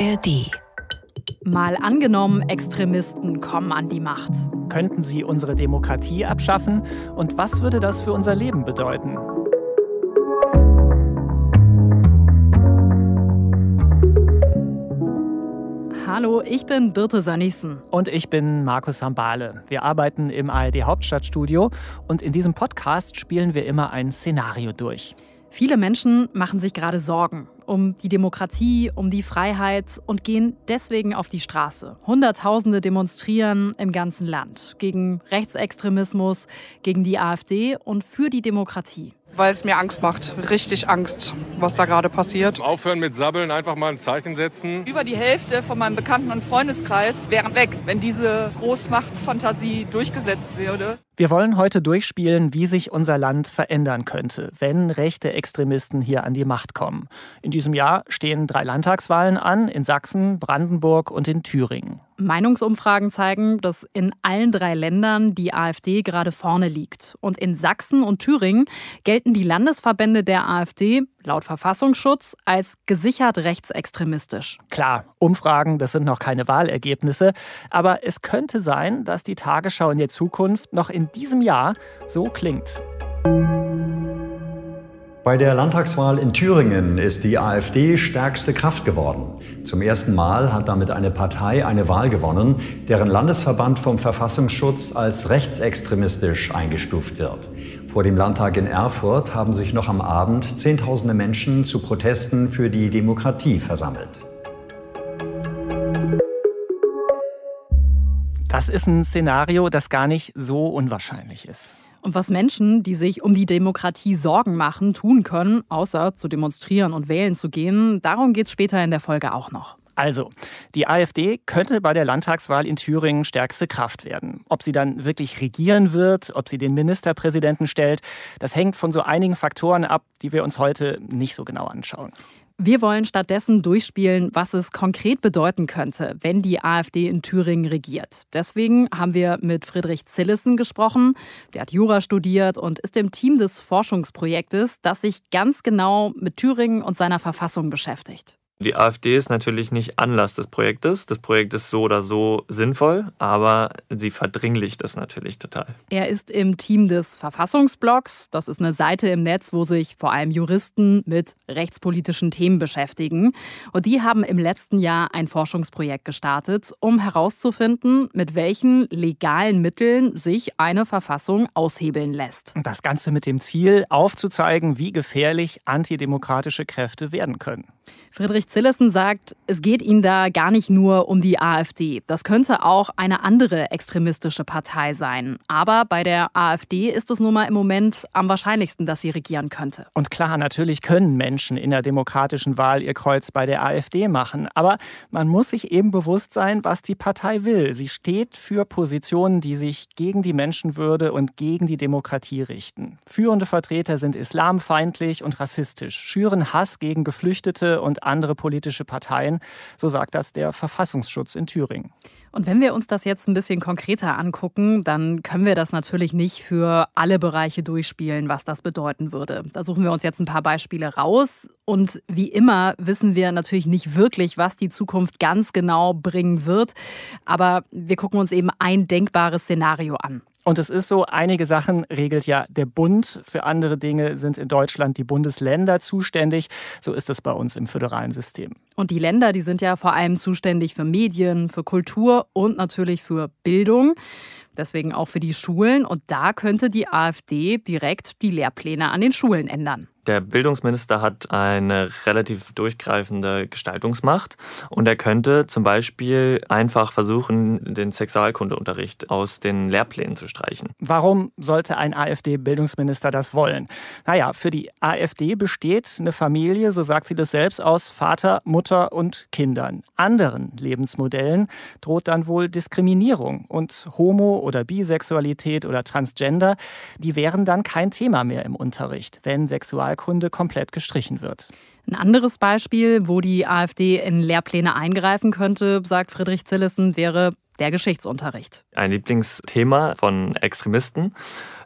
ARD. Mal angenommen, Extremisten kommen an die Macht. Könnten sie unsere Demokratie abschaffen? Und was würde das für unser Leben bedeuten? Hallo, ich bin Birte Sanissen. Und ich bin Markus Sambale. Wir arbeiten im ARD-Hauptstadtstudio und in diesem Podcast spielen wir immer ein Szenario durch. Viele Menschen machen sich gerade Sorgen um die Demokratie, um die Freiheit und gehen deswegen auf die Straße. Hunderttausende demonstrieren im ganzen Land gegen Rechtsextremismus, gegen die AfD und für die Demokratie. Weil es mir Angst macht, richtig Angst, was da gerade passiert. Aufhören mit Sabbeln, einfach mal ein Zeichen setzen. Über die Hälfte von meinem Bekannten- und Freundeskreis wären weg, wenn diese Großmachtfantasie durchgesetzt würde. Wir wollen heute durchspielen, wie sich unser Land verändern könnte, wenn rechte Extremisten hier an die Macht kommen. In diesem Jahr stehen 3 Landtagswahlen an, in Sachsen, Brandenburg und in Thüringen. Meinungsumfragen zeigen, dass in allen 3 Ländern die AfD gerade vorne liegt. Und in Sachsen und Thüringen gelten die Landesverbände der AfD laut Verfassungsschutz als gesichert rechtsextremistisch. Klar, Umfragen, das sind noch keine Wahlergebnisse. Aber es könnte sein, dass die Tagesschau in der Zukunft noch in diesem Jahr so klingt. Bei der Landtagswahl in Thüringen ist die AfD stärkste Kraft geworden. Zum ersten Mal hat damit eine Partei eine Wahl gewonnen, deren Landesverband vom Verfassungsschutz als rechtsextremistisch eingestuft wird. Vor dem Landtag in Erfurt haben sich noch am Abend Zehntausende Menschen zu Protesten für die Demokratie versammelt. Das ist ein Szenario, das gar nicht so unwahrscheinlich ist. Und was Menschen, die sich um die Demokratie Sorgen machen, tun können, außer zu demonstrieren und wählen zu gehen, darum geht es später in der Folge auch noch. Also, die AfD könnte bei der Landtagswahl in Thüringen stärkste Kraft werden. Ob sie dann wirklich regieren wird, ob sie den Ministerpräsidenten stellt, das hängt von so einigen Faktoren ab, die wir uns heute nicht so genau anschauen. Wir wollen stattdessen durchspielen, was es konkret bedeuten könnte, wenn die AfD in Thüringen regiert. Deswegen haben wir mit Friedrich Zillessen gesprochen. Der hat Jura studiert und ist im Team des Forschungsprojektes, das sich ganz genau mit Thüringen und seiner Verfassung beschäftigt. Die AfD ist natürlich nicht Anlass des Projektes. Das Projekt ist so oder so sinnvoll, aber sie verdringlicht es natürlich total. Er ist im Team des Verfassungsblogs. Das ist eine Seite im Netz, wo sich vor allem Juristen mit rechtspolitischen Themen beschäftigen. Und die haben im letzten Jahr ein Forschungsprojekt gestartet, um herauszufinden, mit welchen legalen Mitteln sich eine Verfassung aushebeln lässt. Das Ganze mit dem Ziel, aufzuzeigen, wie gefährlich antidemokratische Kräfte werden können. Friedrich Zillessen sagt, es geht ihnen da gar nicht nur um die AfD. Das könnte auch eine andere extremistische Partei sein. Aber bei der AfD ist es nun mal im Moment am wahrscheinlichsten, dass sie regieren könnte. Und klar, natürlich können Menschen in der demokratischen Wahl ihr Kreuz bei der AfD machen. Aber man muss sich eben bewusst sein, was die Partei will. Sie steht für Positionen, die sich gegen die Menschenwürde und gegen die Demokratie richten. Führende Vertreter sind islamfeindlich und rassistisch, schüren Hass gegen Geflüchtete und andere politische Parteien, so sagt das der Verfassungsschutz in Thüringen. Und wenn wir uns das jetzt ein bisschen konkreter angucken, dann können wir das natürlich nicht für alle Bereiche durchspielen, was das bedeuten würde. Da suchen wir uns jetzt ein paar Beispiele raus. Und wie immer wissen wir natürlich nicht wirklich, was die Zukunft ganz genau bringen wird. Aber wir gucken uns eben ein denkbares Szenario an. Und es ist so, einige Sachen regelt ja der Bund. Für andere Dinge sind in Deutschland die Bundesländer zuständig. So ist es bei uns im föderalen System. Und die Länder, die sind ja vor allem zuständig für Medien, für Kultur und natürlich für Bildung. Deswegen auch für die Schulen. Und da könnte die AfD direkt die Lehrpläne an den Schulen ändern. Der Bildungsminister hat eine relativ durchgreifende Gestaltungsmacht und er könnte zum Beispiel einfach versuchen, den Sexualkundeunterricht aus den Lehrplänen zu streichen. Warum sollte ein AfD-Bildungsminister das wollen? Naja, für die AfD besteht eine Familie, so sagt sie das selbst, aus Vater, Mutter und Kindern. Anderen Lebensmodellen droht dann wohl Diskriminierung und Homo- oder Bisexualität oder Transgender, die wären dann kein Thema mehr im Unterricht, wenn Sexualkunde komplett gestrichen wird. Ein anderes Beispiel, wo die AfD in Lehrpläne eingreifen könnte, sagt Friedrich Zillessen, wäre der Geschichtsunterricht. Ein Lieblingsthema von Extremisten,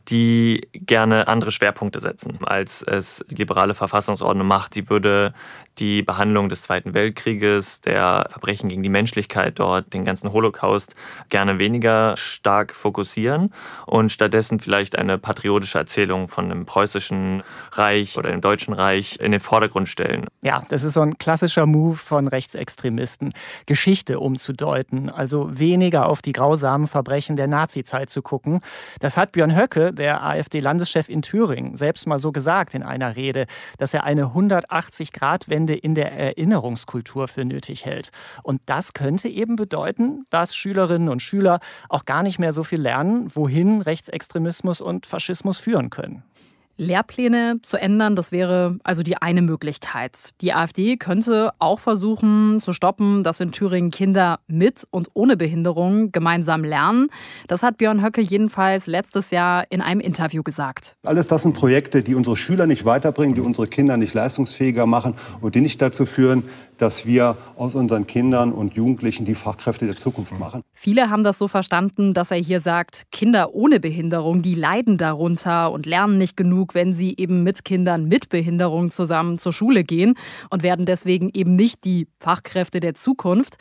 die gerne andere Schwerpunkte setzen, als es die liberale Verfassungsordnung macht. Die würde die Behandlung des Zweiten Weltkrieges, der Verbrechen gegen die Menschlichkeit dort, den ganzen Holocaust gerne weniger stark fokussieren und stattdessen vielleicht eine patriotische Erzählung von dem preußischen Reich oder dem deutschen Reich in den Vordergrund stellen. Ja, das ist so ein klassischer Move von Rechtsextremisten, Geschichte umzudeuten, also weniger auf die grausamen Verbrechen der Nazizeit zu gucken. Das hat Björn Höcke, der AfD-Landeschef in Thüringen, selbst mal so gesagt in einer Rede, dass er eine 180-Grad-Wende in der Erinnerungskultur für nötig hält. Und das könnte eben bedeuten, dass Schülerinnen und Schüler auch gar nicht mehr so viel lernen, wohin Rechtsextremismus und Faschismus führen können. Lehrpläne zu ändern, das wäre also die eine Möglichkeit. Die AfD könnte auch versuchen zu stoppen, dass in Thüringen Kinder mit und ohne Behinderung gemeinsam lernen. Das hat Björn Höcke jedenfalls letztes Jahr in einem Interview gesagt. Alles das sind Projekte, die unsere Schüler nicht weiterbringen, die unsere Kinder nicht leistungsfähiger machen und die nicht dazu führen, dass wir aus unseren Kindern und Jugendlichen die Fachkräfte der Zukunft machen. Viele haben das so verstanden, dass er hier sagt, Kinder ohne Behinderung, die leiden darunter und lernen nicht genug, wenn sie eben mit Kindern mit Behinderung zusammen zur Schule gehen und werden deswegen eben nicht die Fachkräfte der Zukunft.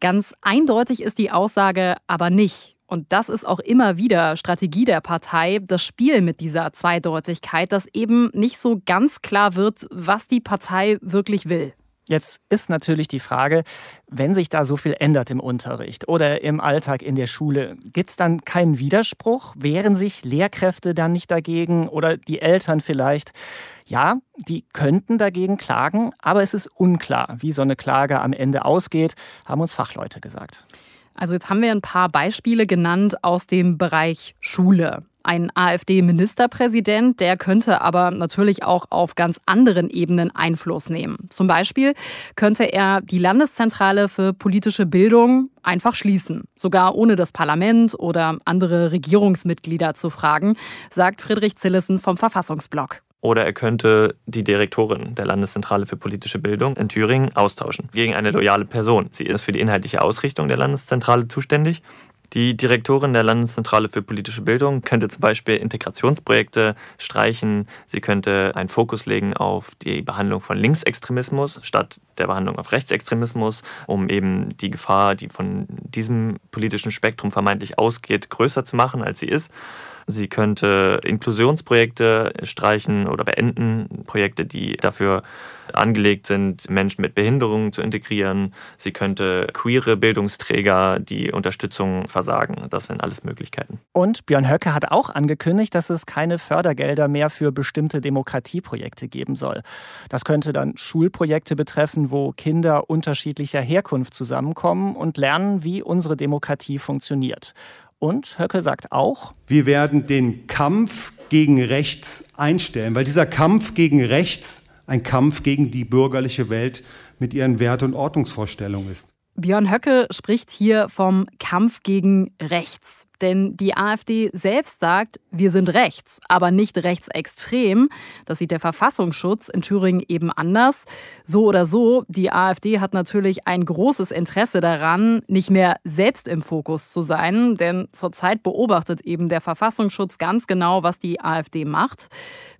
Ganz eindeutig ist die Aussage aber nicht. Und das ist auch immer wieder Strategie der Partei, das Spiel mit dieser Zweideutigkeit, dass eben nicht so ganz klar wird, was die Partei wirklich will. Jetzt ist natürlich die Frage, wenn sich da so viel ändert im Unterricht oder im Alltag in der Schule, gibt es dann keinen Widerspruch? Wehren sich Lehrkräfte dann nicht dagegen oder die Eltern vielleicht? Ja, die könnten dagegen klagen, aber es ist unklar, wie so eine Klage am Ende ausgeht, haben uns Fachleute gesagt. Also jetzt haben wir ein paar Beispiele genannt aus dem Bereich Schule. Ein AfD-Ministerpräsident, der könnte aber natürlich auch auf ganz anderen Ebenen Einfluss nehmen. Zum Beispiel könnte er die Landeszentrale für politische Bildung einfach schließen, sogar ohne das Parlament oder andere Regierungsmitglieder zu fragen, sagt Friedrich Zillessen vom Verfassungsblog. Oder er könnte die Direktorin der Landeszentrale für politische Bildung in Thüringen austauschen gegen eine loyale Person. Sie ist für die inhaltliche Ausrichtung der Landeszentrale zuständig. Die Direktorin der Landeszentrale für politische Bildung könnte zum Beispiel Integrationsprojekte streichen. Sie könnte einen Fokus legen auf die Behandlung von Linksextremismus statt der Behandlung auf Rechtsextremismus, um eben die Gefahr, die von diesem politischen Spektrum vermeintlich ausgeht, größer zu machen, als sie ist. Sie könnte Inklusionsprojekte streichen oder beenden, Projekte, die dafür angelegt sind, Menschen mit Behinderungen zu integrieren. Sie könnte queere Bildungsträger die Unterstützung versagen. Das sind alles Möglichkeiten. Und Björn Höcke hat auch angekündigt, dass es keine Fördergelder mehr für bestimmte Demokratieprojekte geben soll. Das könnte dann Schulprojekte betreffen, wo Kinder unterschiedlicher Herkunft zusammenkommen und lernen, wie unsere Demokratie funktioniert. Und Höcke sagt auch, wir werden den Kampf gegen rechts einstellen, weil dieser Kampf gegen rechts ein Kampf gegen die bürgerliche Welt mit ihren Wert- und Ordnungsvorstellungen ist. Björn Höcke spricht hier vom Kampf gegen rechts. Denn die AfD selbst sagt, wir sind rechts, aber nicht rechtsextrem. Das sieht der Verfassungsschutz in Thüringen eben anders. So oder so, die AfD hat natürlich ein großes Interesse daran, nicht mehr selbst im Fokus zu sein. Denn zurzeit beobachtet eben der Verfassungsschutz ganz genau, was die AfD macht.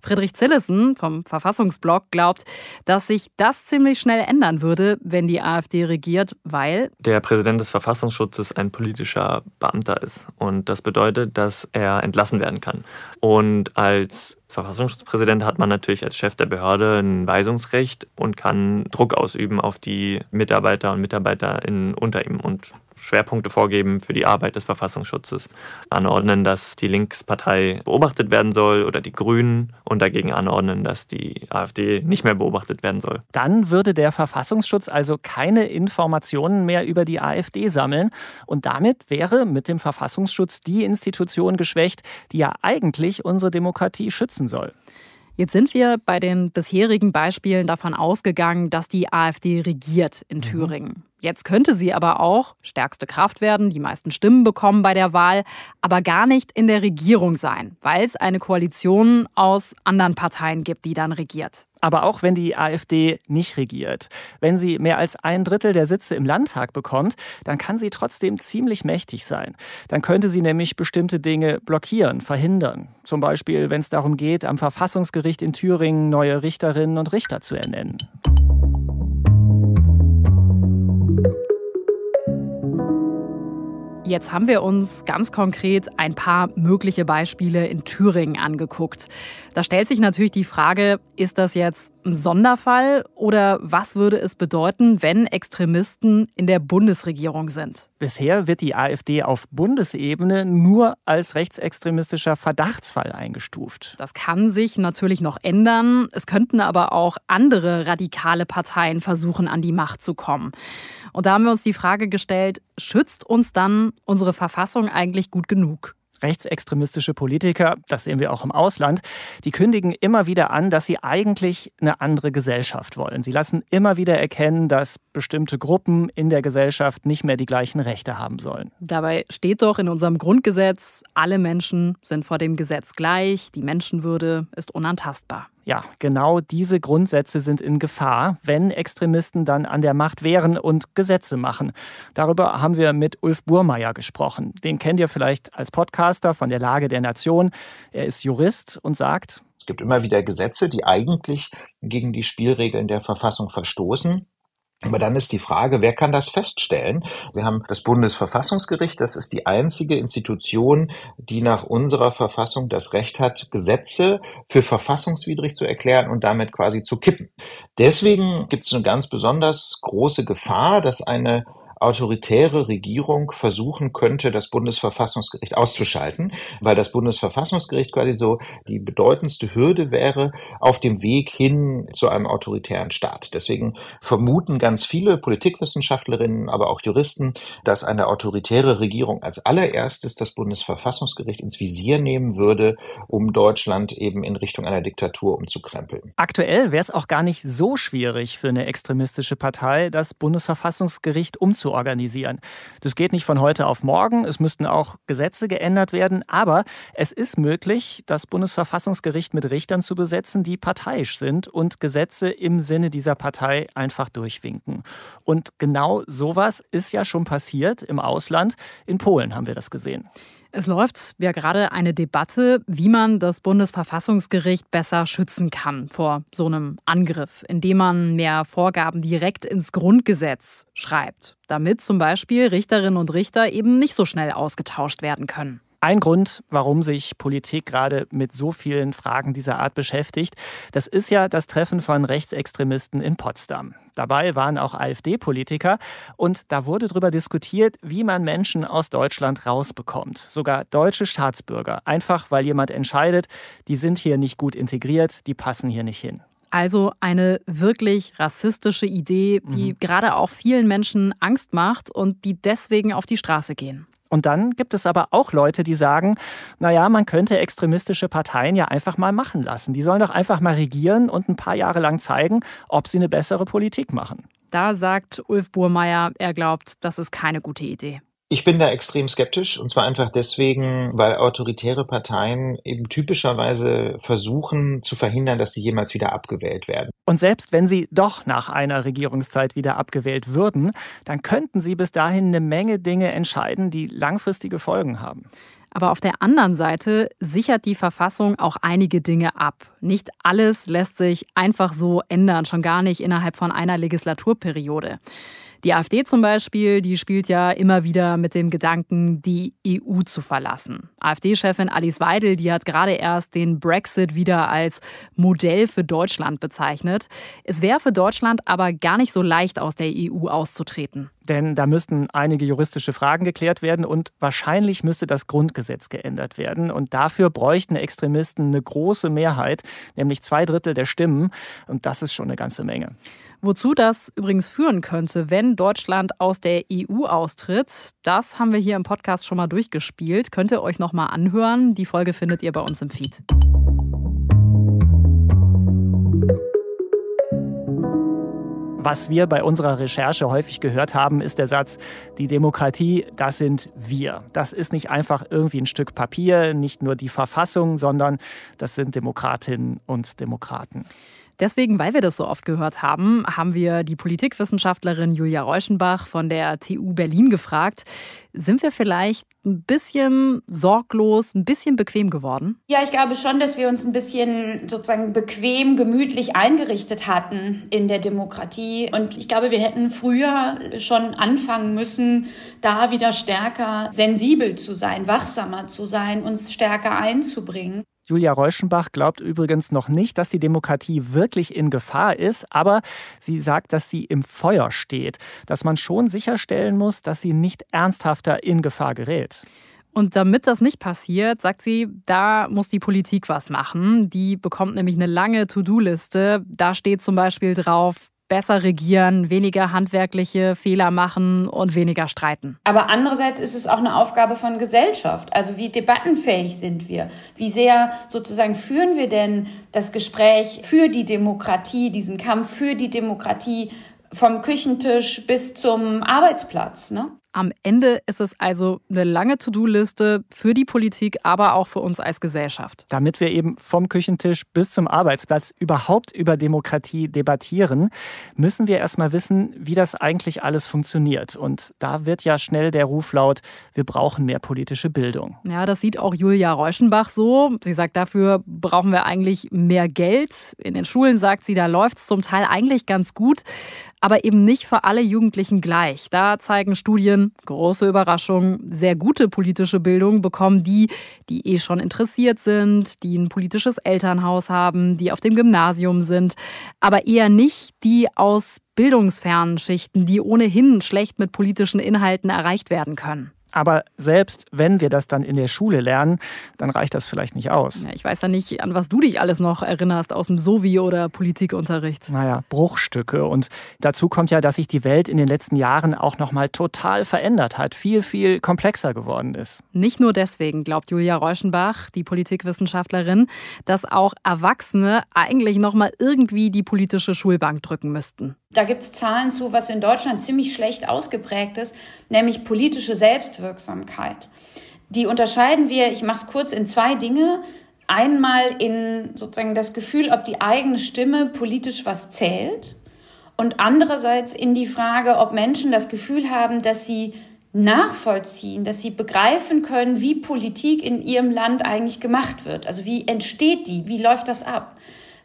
Friedrich Zillessen vom Verfassungsblog glaubt, dass sich das ziemlich schnell ändern würde, wenn die AfD regiert, weil der Präsident des Verfassungsschutzes ein politischer Beamter ist. Und das bedeutet, dass er entlassen werden kann. Und als Verfassungsschutzpräsident hat man natürlich als Chef der Behörde ein Weisungsrecht und kann Druck ausüben auf die Mitarbeiter und Mitarbeiterinnen unter ihm und Schwerpunkte vorgeben für die Arbeit des Verfassungsschutzes, anordnen, dass die Linkspartei beobachtet werden soll oder die Grünen und dagegen anordnen, dass die AfD nicht mehr beobachtet werden soll. Dann würde der Verfassungsschutz also keine Informationen mehr über die AfD sammeln und damit wäre mit dem Verfassungsschutz die Institution geschwächt, die ja eigentlich unsere Demokratie schützen soll. Jetzt sind wir bei den bisherigen Beispielen davon ausgegangen, dass die AfD regiert in Thüringen. Jetzt könnte sie aber auch stärkste Kraft werden, die meisten Stimmen bekommen bei der Wahl, aber gar nicht in der Regierung sein, weil es eine Koalition aus anderen Parteien gibt, die dann regiert. Aber auch wenn die AfD nicht regiert, wenn sie mehr als 1/3 der Sitze im Landtag bekommt, dann kann sie trotzdem ziemlich mächtig sein. Dann könnte sie nämlich bestimmte Dinge blockieren, verhindern. Zum Beispiel, wenn es darum geht, am Verfassungsgericht in Thüringen neue Richterinnen und Richter zu ernennen. Jetzt haben wir uns ganz konkret ein paar mögliche Beispiele in Thüringen angeguckt. Da stellt sich natürlich die Frage, ist das jetzt ein Sonderfall oder was würde es bedeuten, wenn Extremisten in der Bundesregierung sind? Bisher wird die AfD auf Bundesebene nur als rechtsextremistischer Verdachtsfall eingestuft. Das kann sich natürlich noch ändern. Es könnten aber auch andere radikale Parteien versuchen, an die Macht zu kommen. Und da haben wir uns die Frage gestellt, schützt uns dann unsere Verfassung eigentlich gut genug? Rechtsextremistische Politiker, das sehen wir auch im Ausland, die kündigen immer wieder an, dass sie eigentlich eine andere Gesellschaft wollen. Sie lassen immer wieder erkennen, dass bestimmte Gruppen in der Gesellschaft nicht mehr die gleichen Rechte haben sollen. Dabei steht doch in unserem Grundgesetz, alle Menschen sind vor dem Gesetz gleich, die Menschenwürde ist unantastbar. Ja, genau diese Grundsätze sind in Gefahr, wenn Extremisten dann an der Macht wären und Gesetze machen. Darüber haben wir mit Ulf Buermeyer gesprochen. Den kennt ihr vielleicht als Podcaster von der Lage der Nation. Er ist Jurist und sagt: Es gibt immer wieder Gesetze, die eigentlich gegen die Spielregeln der Verfassung verstoßen. Aber dann ist die Frage, wer kann das feststellen? Wir haben das Bundesverfassungsgericht, das ist die einzige Institution, die nach unserer Verfassung das Recht hat, Gesetze für verfassungswidrig zu erklären und damit quasi zu kippen. Deswegen gibt es eine ganz besonders große Gefahr, dass eine autoritäre Regierung versuchen könnte, das Bundesverfassungsgericht auszuschalten, weil das Bundesverfassungsgericht quasi so die bedeutendste Hürde wäre auf dem Weg hin zu einem autoritären Staat. Deswegen vermuten ganz viele Politikwissenschaftlerinnen, aber auch Juristen, dass eine autoritäre Regierung als allererstes das Bundesverfassungsgericht ins Visier nehmen würde, um Deutschland eben in Richtung einer Diktatur umzukrempeln. Aktuell wäre es auch gar nicht so schwierig für eine extremistische Partei, das Bundesverfassungsgericht umzukrempeln. Das geht nicht von heute auf morgen, es müssten auch Gesetze geändert werden, aber es ist möglich, das Bundesverfassungsgericht mit Richtern zu besetzen, die parteiisch sind und Gesetze im Sinne dieser Partei einfach durchwinken. Und genau sowas ist ja schon passiert im Ausland. In Polen haben wir das gesehen. Es läuft ja gerade eine Debatte, wie man das Bundesverfassungsgericht besser schützen kann vor so einem Angriff, indem man mehr Vorgaben direkt ins Grundgesetz schreibt, damit zum Beispiel Richterinnen und Richter eben nicht so schnell ausgetauscht werden können. Ein Grund, warum sich Politik gerade mit so vielen Fragen dieser Art beschäftigt, das ist ja das Treffen von Rechtsextremisten in Potsdam. Dabei waren auch AfD-Politiker und da wurde darüber diskutiert, wie man Menschen aus Deutschland rausbekommt. Sogar deutsche Staatsbürger. Einfach, weil jemand entscheidet, die sind hier nicht gut integriert, die passen hier nicht hin. Also eine wirklich rassistische Idee, die gerade auch vielen Menschen Angst macht und die deswegen auf die Straße gehen. Und dann gibt es aber auch Leute, die sagen, naja, man könnte extremistische Parteien ja einfach mal machen lassen. Die sollen doch einfach mal regieren und ein paar Jahre lang zeigen, ob sie eine bessere Politik machen. Da sagt Ulf Buermeyer, er glaubt, das ist keine gute Idee. Ich bin da extrem skeptisch und zwar einfach deswegen, weil autoritäre Parteien eben typischerweise versuchen zu verhindern, dass sie jemals wieder abgewählt werden. Und selbst wenn sie doch nach einer Regierungszeit wieder abgewählt würden, dann könnten sie bis dahin eine Menge Dinge entscheiden, die langfristige Folgen haben. Aber auf der anderen Seite sichert die Verfassung auch einige Dinge ab. Nicht alles lässt sich einfach so ändern, schon gar nicht innerhalb von einer Legislaturperiode. Die AfD zum Beispiel, die spielt ja immer wieder mit dem Gedanken, die EU zu verlassen. AfD-Chefin Alice Weidel, die hat gerade erst den Brexit wieder als Modell für Deutschland bezeichnet. Es wäre für Deutschland aber gar nicht so leicht, aus der EU auszutreten. Denn da müssten einige juristische Fragen geklärt werden und wahrscheinlich müsste das Grundgesetz geändert werden. Und dafür bräuchten Extremisten eine große Mehrheit, nämlich 2/3 der Stimmen. Und das ist schon eine ganze Menge. Wozu das übrigens führen könnte, wenn Deutschland aus der EU austritt, das haben wir hier im Podcast schon mal durchgespielt. Könnt ihr euch noch mal anhören. Die Folge findet ihr bei uns im Feed. Was wir bei unserer Recherche häufig gehört haben, ist der Satz, die Demokratie, das sind wir. Das ist nicht einfach irgendwie ein Stück Papier, nicht nur die Verfassung, sondern das sind Demokratinnen und Demokraten. Deswegen, weil wir das so oft gehört haben, haben wir die Politikwissenschaftlerin Julia Reuschenbach von der TU Berlin gefragt, sind wir vielleicht ein bisschen sorglos, ein bisschen bequem geworden? Ja, ich glaube schon, dass wir uns ein bisschen sozusagen bequem, gemütlich eingerichtet hatten in der Demokratie. Und ich glaube, wir hätten früher schon anfangen müssen, da wieder stärker sensibel zu sein, wachsamer zu sein, uns stärker einzubringen. Julia Reuschenbach glaubt übrigens noch nicht, dass die Demokratie wirklich in Gefahr ist, aber sie sagt, dass sie im Feuer steht, dass man schon sicherstellen muss, dass sie nicht ernsthafter in Gefahr gerät. Und damit das nicht passiert, sagt sie, da muss die Politik was machen. Die bekommt nämlich eine lange To-Do-Liste. Da steht zum Beispiel drauf, besser regieren, weniger handwerkliche Fehler machen und weniger streiten. Aber andererseits ist es auch eine Aufgabe von Gesellschaft. Also wie debattenfähig sind wir? Wie sehr sozusagen führen wir denn das Gespräch für die Demokratie, diesen Kampf für die Demokratie vom Küchentisch bis zum Arbeitsplatz, ne? Am Ende ist es also eine lange To-Do-Liste für die Politik, aber auch für uns als Gesellschaft. Damit wir eben vom Küchentisch bis zum Arbeitsplatz überhaupt über Demokratie debattieren, müssen wir erstmal wissen, wie das eigentlich alles funktioniert. Und da wird ja schnell der Ruf laut, wir brauchen mehr politische Bildung. Ja, das sieht auch Julia Reuschenbach so. Sie sagt, dafür brauchen wir eigentlich mehr Geld. In den Schulen, sagt sie, da läuft es zum Teil eigentlich ganz gut, aber eben nicht für alle Jugendlichen gleich. Da zeigen Studien, große Überraschung, sehr gute politische Bildung bekommen die, die eh schon interessiert sind, die ein politisches Elternhaus haben, die auf dem Gymnasium sind, aber eher nicht die aus bildungsfernen Schichten, die ohnehin schlecht mit politischen Inhalten erreicht werden können. Aber selbst wenn wir das dann in der Schule lernen, dann reicht das vielleicht nicht aus. Ja, ich weiß ja nicht, an was du dich alles noch erinnerst aus dem Sovi- oder Politikunterricht. Naja, Bruchstücke. Und dazu kommt ja, dass sich die Welt in den letzten Jahren auch nochmal total verändert hat, viel, viel komplexer geworden ist. Nicht nur deswegen glaubt Julia Reuschenbach, die Politikwissenschaftlerin, dass auch Erwachsene eigentlich nochmal irgendwie die politische Schulbank drücken müssten. Da gibt es Zahlen zu, was in Deutschland ziemlich schlecht ausgeprägt ist, nämlich politische Selbstwirksamkeit. Die unterscheiden wir, ich mache es kurz, in zwei Dinge. Einmal in sozusagen das Gefühl, ob die eigene Stimme politisch was zählt, und andererseits in die Frage, ob Menschen das Gefühl haben, dass sie nachvollziehen, dass sie begreifen können, wie Politik in ihrem Land eigentlich gemacht wird. Also wie entsteht die, wie läuft das ab?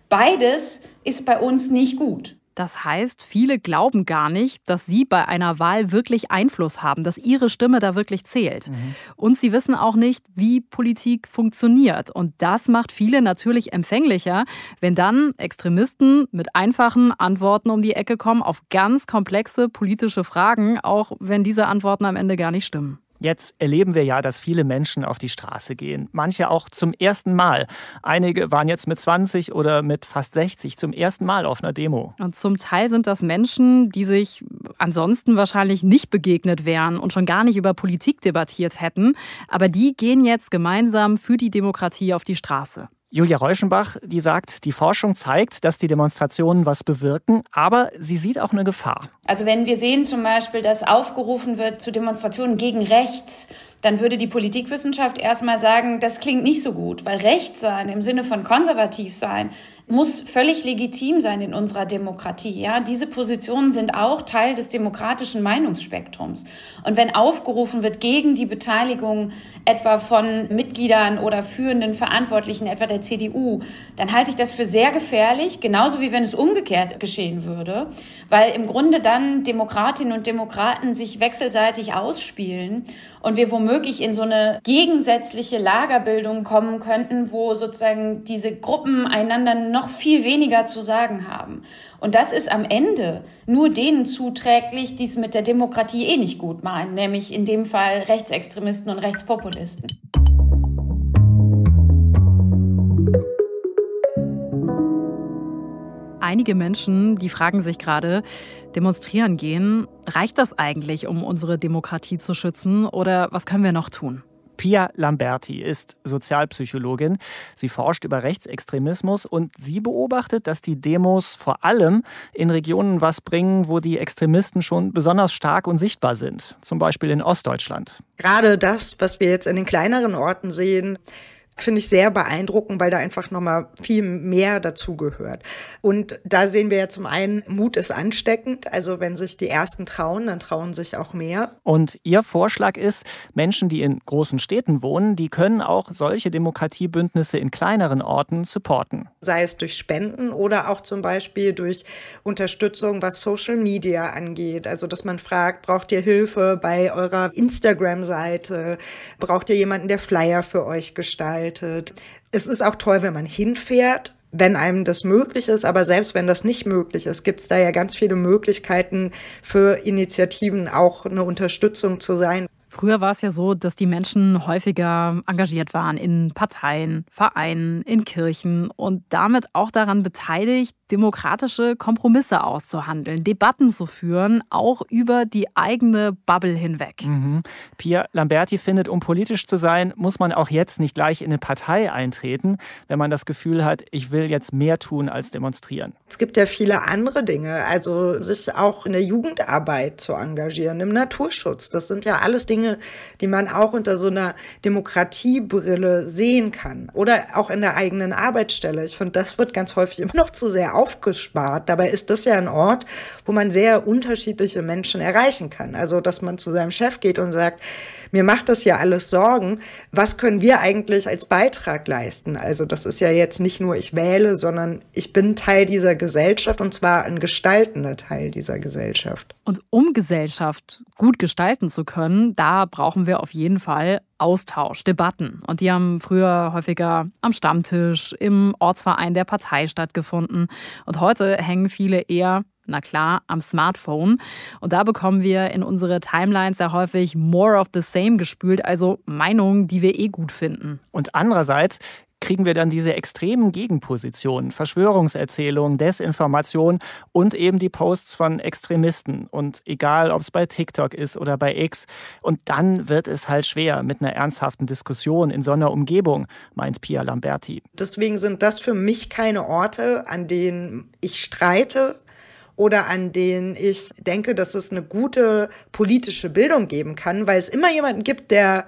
Beides ist bei uns nicht gut. Das heißt, viele glauben gar nicht, dass sie bei einer Wahl wirklich Einfluss haben, dass ihre Stimme da wirklich zählt. Mhm. Und sie wissen auch nicht, wie Politik funktioniert. Und das macht viele natürlich empfänglicher, wenn dann Extremisten mit einfachen Antworten um die Ecke kommen auf ganz komplexe politische Fragen, auch wenn diese Antworten am Ende gar nicht stimmen. Jetzt erleben wir ja, dass viele Menschen auf die Straße gehen. Manche auch zum ersten Mal. Einige waren jetzt mit 20 oder mit fast 60 zum ersten Mal auf einer Demo. Und zum Teil sind das Menschen, die sich ansonsten wahrscheinlich nicht begegnet wären und schon gar nicht über Politik debattiert hätten. Aber die gehen jetzt gemeinsam für die Demokratie auf die Straße. Julia Reuschenbach, die sagt, die Forschung zeigt, dass die Demonstrationen was bewirken, aber sie sieht auch eine Gefahr. Also wenn wir sehen zum Beispiel, dass aufgerufen wird zu Demonstrationen gegen rechts, dann würde die Politikwissenschaft erstmal sagen, das klingt nicht so gut, weil rechts sein im Sinne von konservativ sein muss völlig legitim sein in unserer Demokratie. Ja? Diese Positionen sind auch Teil des demokratischen Meinungsspektrums. Und wenn aufgerufen wird gegen die Beteiligung etwa von Mitgliedern oder führenden Verantwortlichen, etwa der CDU, dann halte ich das für sehr gefährlich, genauso wie wenn es umgekehrt geschehen würde, weil im Grunde dann Demokratinnen und Demokraten sich wechselseitig ausspielen und wir womöglich in so eine gegensätzliche Lagerbildung kommen könnten, wo sozusagen diese Gruppen einander noch viel weniger zu sagen haben. Und das ist am Ende nur denen zuträglich, die es mit der Demokratie eh nicht gut meinen, nämlich in dem Fall Rechtsextremisten und Rechtspopulisten. Einige Menschen, die fragen sich gerade, demonstrieren gehen, reicht das eigentlich, um unsere Demokratie zu schützen, oder was können wir noch tun? Pia Lamberty ist Sozialpsychologin. Sie forscht über Rechtsextremismus und sie beobachtet, dass die Demos vor allem in Regionen was bringen, wo die Extremisten schon besonders stark und sichtbar sind, zum Beispiel in Ostdeutschland. Gerade das, was wir jetzt in den kleineren Orten sehen, finde ich sehr beeindruckend, weil da einfach nochmal viel mehr dazugehört. Und da sehen wir ja zum einen, Mut ist ansteckend. Also wenn sich die Ersten trauen, dann trauen sich auch mehr. Und ihr Vorschlag ist, Menschen, die in großen Städten wohnen, die können auch solche Demokratiebündnisse in kleineren Orten supporten. Sei es durch Spenden oder auch zum Beispiel durch Unterstützung, was Social Media angeht. Also dass man fragt, braucht ihr Hilfe bei eurer Instagram-Seite? Braucht ihr jemanden, der Flyer für euch gestaltet? Es ist auch toll, wenn man hinfährt, wenn einem das möglich ist. Aber selbst wenn das nicht möglich ist, gibt es da ja ganz viele Möglichkeiten für Initiativen, auch eine Unterstützung zu sein. Früher war es ja so, dass die Menschen häufiger engagiert waren in Parteien, Vereinen, in Kirchen und damit auch daran beteiligt, demokratische Kompromisse auszuhandeln, Debatten zu führen, auch über die eigene Bubble hinweg. Pia Lamberty findet, um politisch zu sein, muss man auch jetzt nicht gleich in eine Partei eintreten, wenn man das Gefühl hat, ich will jetzt mehr tun als demonstrieren. Es gibt ja viele andere Dinge, also sich auch in der Jugendarbeit zu engagieren, im Naturschutz. Das sind ja alles Dinge, die man auch unter so einer Demokratiebrille sehen kann. Oder auch in der eigenen Arbeitsstelle. Ich finde, das wird ganz häufig immer noch zu sehr aufgespart. Dabei ist das ja ein Ort, wo man sehr unterschiedliche Menschen erreichen kann. Also, dass man zu seinem Chef geht und sagt, mir macht das ja alles Sorgen. Was können wir eigentlich als Beitrag leisten? Also, das ist ja jetzt nicht nur ich wähle, sondern ich bin Teil dieser Gesellschaft und zwar ein gestaltender Teil dieser Gesellschaft. Und um Gesellschaft gut gestalten zu können, da brauchen wir auf jeden Fall Austausch, Debatten. Und die haben früher häufiger am Stammtisch, im Ortsverein der Partei stattgefunden. Und heute hängen viele eher, na klar, am Smartphone. Und da bekommen wir in unsere Timelines sehr häufig more of the same gespült, also Meinungen, die wir eh gut finden. Und andererseits kriegen wir dann diese extremen Gegenpositionen, Verschwörungserzählungen, Desinformation und eben die Posts von Extremisten. Und egal, ob es bei TikTok ist oder bei X. Und dann wird es halt schwer mit einer ernsthaften Diskussion in so einer Umgebung, meint Pia Lamberty. Deswegen sind das für mich keine Orte, an denen ich streite oder an denen ich denke, dass es eine gute politische Bildung geben kann, weil es immer jemanden gibt, der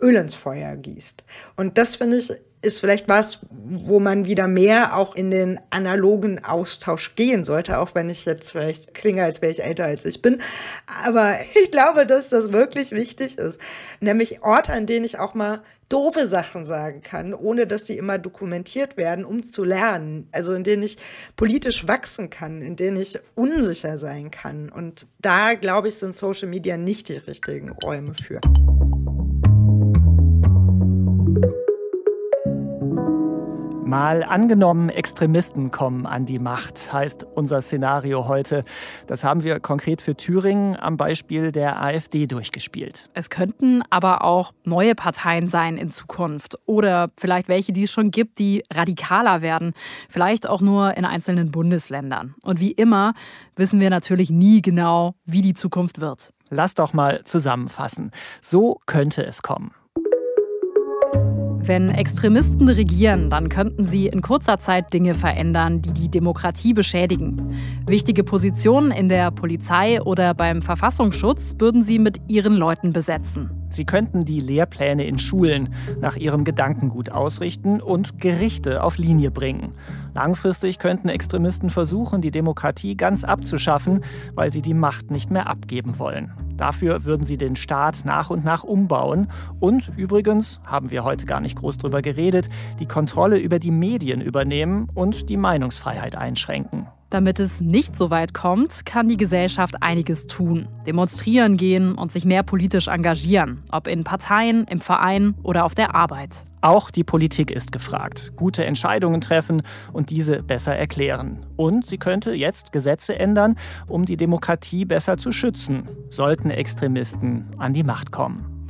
Öl ins Feuer gießt. Und das, finde ich, ist vielleicht was, wo man wieder mehr auch in den analogen Austausch gehen sollte, auch wenn ich jetzt vielleicht klinge, als wäre ich älter, als ich bin. Aber ich glaube, dass das wirklich wichtig ist. Nämlich Orte, an denen ich auch mal doofe Sachen sagen kann, ohne dass die immer dokumentiert werden, um zu lernen. Also in denen ich politisch wachsen kann, in denen ich unsicher sein kann. Und da, glaube ich, sind Social Media nicht die richtigen Räume für. Mal angenommen, Extremisten kommen an die Macht, heißt unser Szenario heute. Das haben wir konkret für Thüringen am Beispiel der AfD durchgespielt. Es könnten aber auch neue Parteien sein in Zukunft. Oder vielleicht welche, die es schon gibt, die radikaler werden. Vielleicht auch nur in einzelnen Bundesländern. Und wie immer wissen wir natürlich nie genau, wie die Zukunft wird. Lass doch mal zusammenfassen. So könnte es kommen. Wenn Extremisten regieren, dann könnten sie in kurzer Zeit Dinge verändern, die die Demokratie beschädigen. Wichtige Positionen in der Polizei oder beim Verfassungsschutz würden sie mit ihren Leuten besetzen. Sie könnten die Lehrpläne in Schulen nach ihrem Gedankengut ausrichten und Gerichte auf Linie bringen. Langfristig könnten Extremisten versuchen, die Demokratie ganz abzuschaffen, weil sie die Macht nicht mehr abgeben wollen. Dafür würden sie den Staat nach und nach umbauen. Und übrigens, haben wir heute gar nicht groß drüber geredet, die Kontrolle über die Medien übernehmen und die Meinungsfreiheit einschränken. Damit es nicht so weit kommt, kann die Gesellschaft einiges tun. Demonstrieren gehen und sich mehr politisch engagieren. Ob in Parteien, im Verein oder auf der Arbeit. Auch die Politik ist gefragt. Gute Entscheidungen treffen und diese besser erklären. Und sie könnte jetzt Gesetze ändern, um die Demokratie besser zu schützen, sollten Extremisten an die Macht kommen.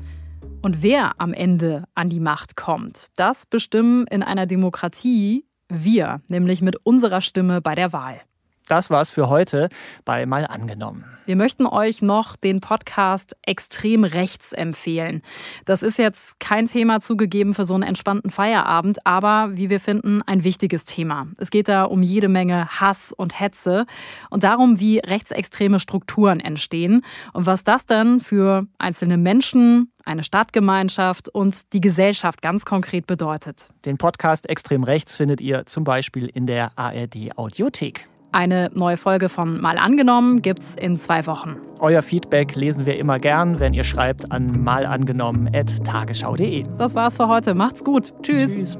Und wer am Ende an die Macht kommt, das bestimmen in einer Demokratie wir, nämlich mit unserer Stimme bei der Wahl. Das war's für heute bei Mal angenommen. Wir möchten euch noch den Podcast Extrem Rechts empfehlen. Das ist jetzt kein Thema zugegeben für so einen entspannten Feierabend, aber wie wir finden, ein wichtiges Thema. Es geht da um jede Menge Hass und Hetze und darum, wie rechtsextreme Strukturen entstehen und was das dann für einzelne Menschen, eine Stadtgemeinschaft und die Gesellschaft ganz konkret bedeutet. Den Podcast Extrem Rechts findet ihr zum Beispiel in der ARD Audiothek. Eine neue Folge von Mal angenommen gibt's in 2 Wochen. Euer Feedback lesen wir immer gern, wenn ihr schreibt an malangenommen@tagesschau.de. Das war's für heute. Macht's gut. Tschüss. Tschüss.